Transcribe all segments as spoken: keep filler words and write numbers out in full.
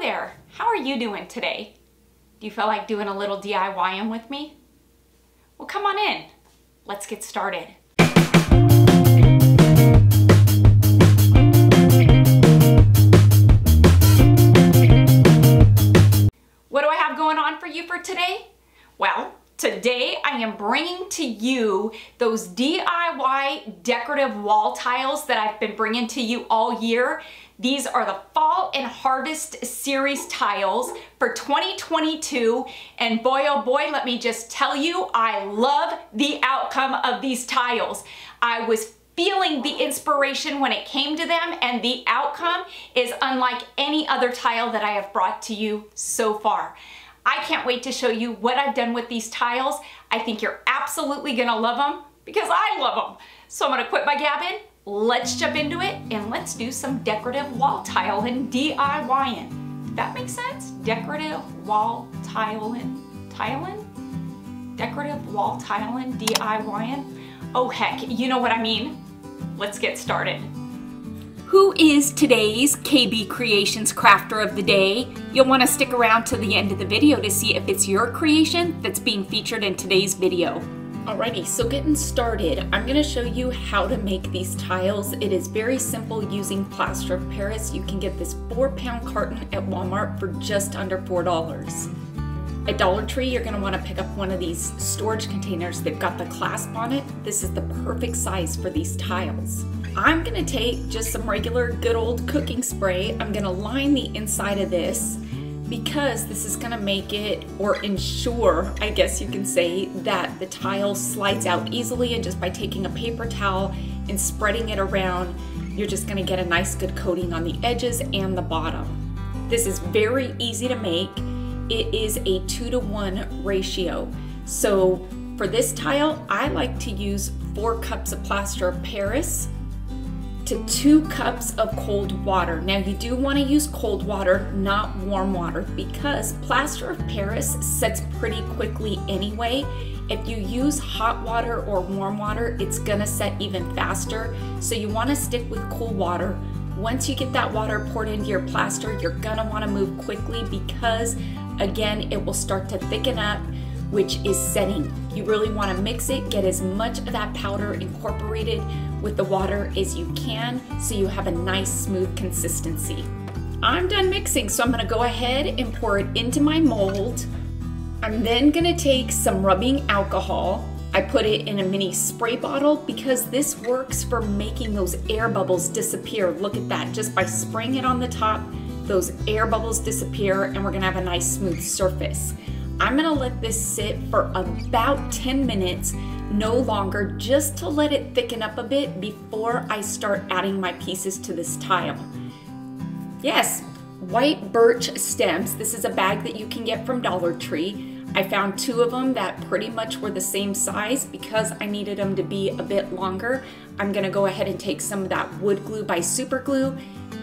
there, how are you doing today? Do you feel like doing a little D I Y-ing with me? Well, come on in, let's get started. What do I have going on for you for today? Well, today I am bringing to you those D I Y decorative wall tiles that I've been bringing to you all year. These are the Fall and Harvest series tiles for twenty twenty-two, and boy oh boy, let me just tell you, I love the outcome of these tiles. I was feeling the inspiration when it came to them, and the outcome is unlike any other tile that I have brought to you so far. I can't wait to show you what I've done with these tiles. I think you're absolutely gonna love them because I love them. So I'm gonna quit my gabbing, let's jump into it, and let's do some decorative wall tiling, DIYing. That makes sense? Decorative wall tiling, tiling? Decorative wall tiling, DIYing? Oh heck, you know what I mean. Let's get started. Who is today's K B Creations crafter of the day? You'll want to stick around to the end of the video to see if it's your creation that's being featured in today's video. Alrighty, so getting started, I'm going to show you how to make these tiles. It is very simple using plaster of Paris. You can get this four pound carton at Walmart for just under four dollars. At Dollar Tree, you're going to want to pick up one of these storage containers. They've got the clasp on it. This is the perfect size for these tiles. I'm gonna take just some regular good old cooking spray. I'm gonna line the inside of this because this is gonna make it, or ensure, I guess you can say, that the tile slides out easily, and just by taking a paper towel and spreading it around, you're just gonna get a nice good coating on the edges and the bottom. This is very easy to make. It is a two to one ratio. So for this tile, I like to use four cups of plaster of Paris to two cups of cold water. Now you do want to use cold water, not warm water, because plaster of Paris sets pretty quickly anyway. If you use hot water or warm water, it's gonna set even faster. So you want to stick with cool water. Once you get that water poured into your plaster, you're gonna want to move quickly because, again, it will start to thicken up, which is setting. You really want to mix it, get as much of that powder incorporated with the water as you can so you have a nice smooth consistency. I'm done mixing, so I'm gonna go ahead and pour it into my mold. I'm then gonna take some rubbing alcohol. I put it in a mini spray bottle because this works for making those air bubbles disappear. Look at that, just by spraying it on the top, those air bubbles disappear and we're gonna have a nice smooth surface. I'm gonna let this sit for about ten minutes, no longer, just to let it thicken up a bit before I start adding my pieces to this tile. Yes, white birch stems. This is a bag that you can get from Dollar Tree. I found two of them that pretty much were the same size because I needed them to be a bit longer. I'm gonna go ahead and take some of that wood glue by Super Glue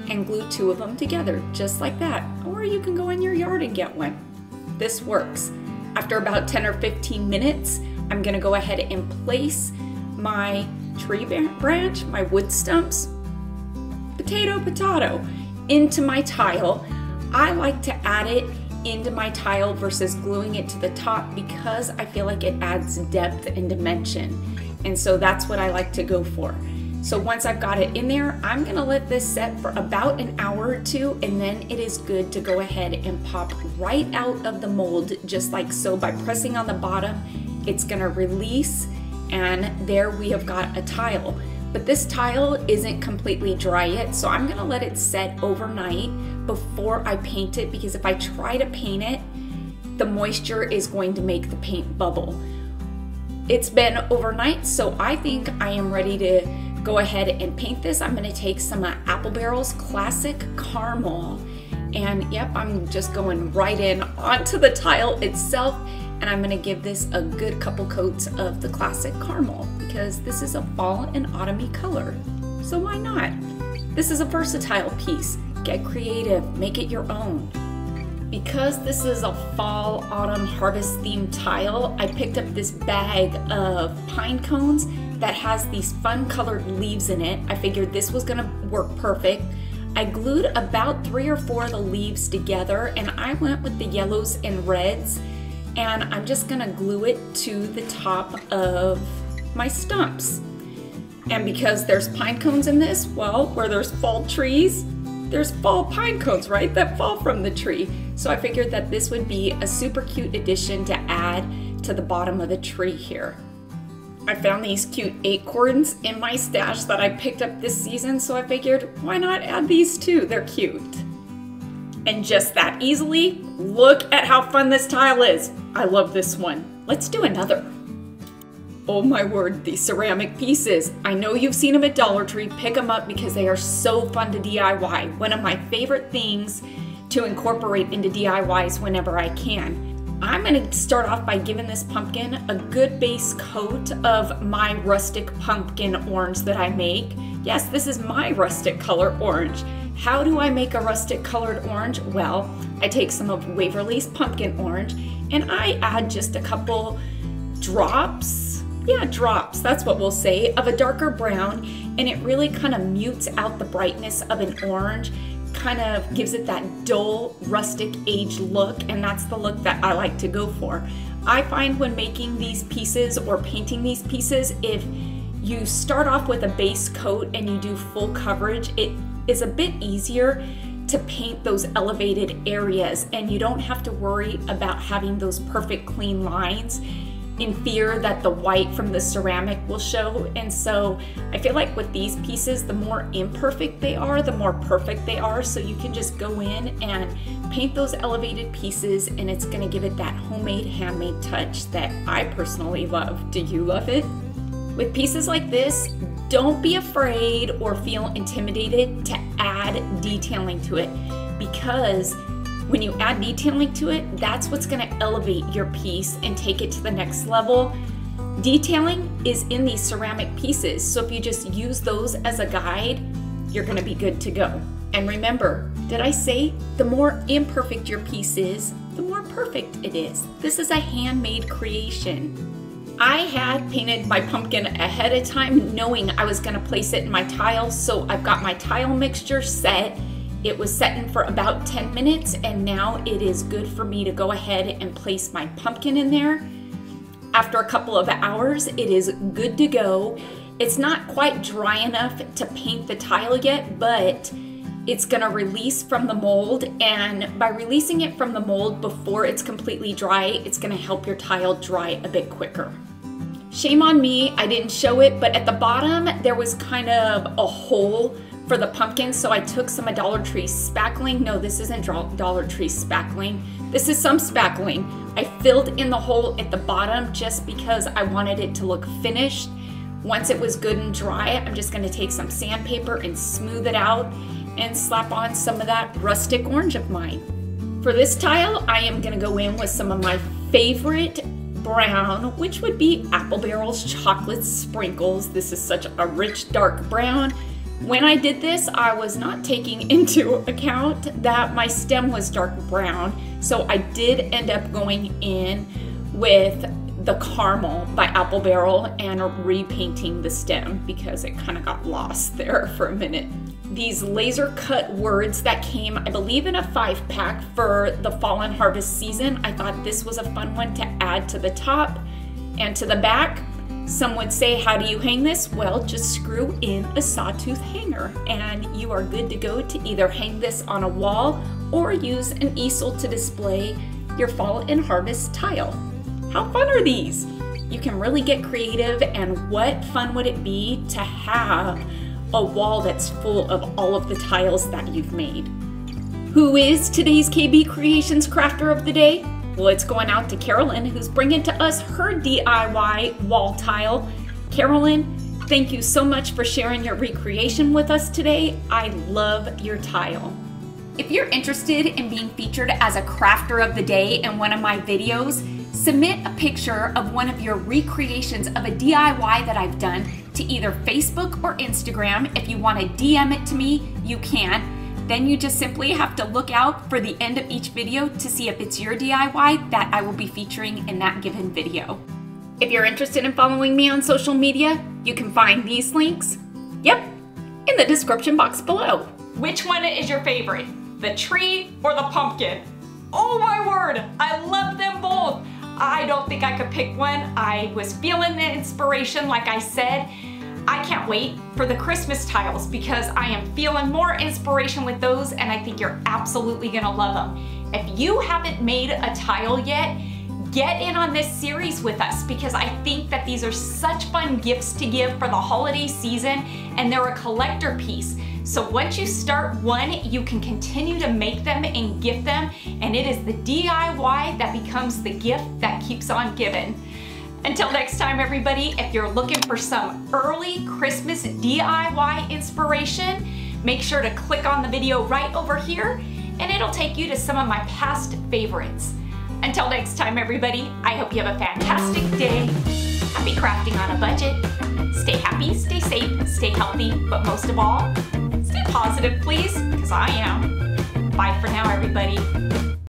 and glue two of them together, just like that. Or you can go in your yard and get one. This works. After about ten or fifteen minutes, I'm gonna go ahead and place my tree branch, my wood stumps, potato, potato, into my tile. I like to add it into my tile versus gluing it to the top because I feel like it adds depth and dimension. And so that's what I like to go for. So once I've got it in there, I'm gonna let this set for about an hour or two, and then it is good to go ahead and pop right out of the mold, just like so. By pressing on the bottom, it's gonna release, and there we have got a tile. But this tile isn't completely dry yet, so I'm gonna let it set overnight before I paint it, because if I try to paint it, the moisture is going to make the paint bubble. It's been overnight, so I think I am ready to go ahead and paint this. I'm gonna take some uh, Apple Barrel's Classic Caramel, and yep, I'm just going right in onto the tile itself, and I'm gonna give this a good couple coats of the Classic Caramel because this is a fall and autumny color, so why not? This is a versatile piece. Get creative, make it your own. Because this is a fall, autumn, harvest themed tile, I picked up this bag of pine cones that has these fun colored leaves in it. I figured this was gonna work perfect. I glued about three or four of the leaves together, and I went with the yellows and reds, and I'm just gonna glue it to the top of my stumps. And because there's pine cones in this, well, where there's fall trees, there's fall pine cones, right, that fall from the tree. So I figured that this would be a super cute addition to add to the bottom of the tree here. I found these cute acorns in my stash that I picked up this season, so I figured, why not add these too? They're cute. And just that easily, look at how fun this tile is. I love this one. Let's do another. Oh my word, these ceramic pieces. I know you've seen them at Dollar Tree. Pick them up because they are so fun to D I Y. One of my favorite things to incorporate into D I Ys whenever I can. I'm gonna start off by giving this pumpkin a good base coat of my rustic pumpkin orange that I make. Yes, this is my rustic color orange. How do I make a rustic colored orange? Well, I take some of Waverly's pumpkin orange and I add just a couple drops Yeah, drops, that's what we'll say, of a darker brown, and it really kind of mutes out the brightness of an orange, kind of gives it that dull, rustic aged look, and that's the look that I like to go for. I find when making these pieces or painting these pieces, if you start off with a base coat and you do full coverage, it is a bit easier to paint those elevated areas, and you don't have to worry about having those perfect clean lines in fear that the white from the ceramic will show. And so I feel like with these pieces, the more imperfect they are, the more perfect they are. So you can just go in and paint those elevated pieces, and it's gonna give it that homemade, handmade touch that I personally love. Do you love it? With pieces like this, don't be afraid or feel intimidated to add detailing to it, because when you add detailing to it, that's what's gonna elevate your piece and take it to the next level. Detailing is in these ceramic pieces, so if you just use those as a guide, you're gonna be good to go. And remember, did I say the more imperfect your piece is, the more perfect it is? This is a handmade creation. I had painted my pumpkin ahead of time knowing I was gonna place it in my tile, so I've got my tile mixture set. It was setting for about ten minutes, and now it is good for me to go ahead and place my pumpkin in there. After a couple of hours, it is good to go. It's not quite dry enough to paint the tile yet, but it's gonna release from the mold, and by releasing it from the mold before it's completely dry, it's gonna help your tile dry a bit quicker. Shame on me, I didn't show it, but at the bottom, there was kind of a hole for the pumpkin, so I took some of Dollar Tree spackling. No, this isn't Dollar Tree spackling. This is some spackling. I filled in the hole at the bottom just because I wanted it to look finished. Once it was good and dry, I'm just gonna take some sandpaper and smooth it out and slap on some of that rustic orange of mine. For this tile, I am gonna go in with some of my favorite brown, which would be Apple Barrel's Chocolate Sprinkles. This is such a rich, dark brown. When I did this, I was not taking into account that my stem was dark brown, so I did end up going in with the Caramel by Apple Barrel and repainting the stem because it kind of got lost there for a minute. These laser cut words that came, I believe, in a five pack for the fall and harvest season, I thought this was a fun one to add to the top and to the back. Some would say, how do you hang this? Well, just screw in a sawtooth hanger and you are good to go to either hang this on a wall or use an easel to display your fall and harvest tile. How fun are these? You can really get creative, and what fun would it be to have a wall that's full of all of the tiles that you've made? Who is today's K B Creations Crafter of the Day? Well, it's going out to Carolyn, who's bringing to us her D I Y wall tile. Carolyn, thank you so much for sharing your recreation with us today. I love your tile. If you're interested in being featured as a crafter of the day in one of my videos, submit a picture of one of your recreations of a D I Y that I've done to either Facebook or Instagram. If you want to D M it to me, you can. Then you just simply have to look out for the end of each video to see if it's your D I Y that I will be featuring in that given video. If you're interested in following me on social media, you can find these links, yep, in the description box below. Which one is your favorite? The tree or the pumpkin? Oh my word, I love them both. I don't think I could pick one. I was feeling the inspiration, like I said. I can't wait for the Christmas tiles because I am feeling more inspiration with those, and I think you're absolutely gonna love them. If you haven't made a tile yet, get in on this series with us because I think that these are such fun gifts to give for the holiday season, and they're a collector piece. So once you start one, you can continue to make them and gift them, and it is the D I Y that becomes the gift that keeps on giving. Until next time, everybody, if you're looking for some early Christmas D I Y inspiration, make sure to click on the video right over here, and it'll take you to some of my past favorites. Until next time, everybody, I hope you have a fantastic day. Happy crafting on a budget. Stay happy, stay safe, stay healthy, but most of all, stay positive, please, because I am. Bye for now, everybody.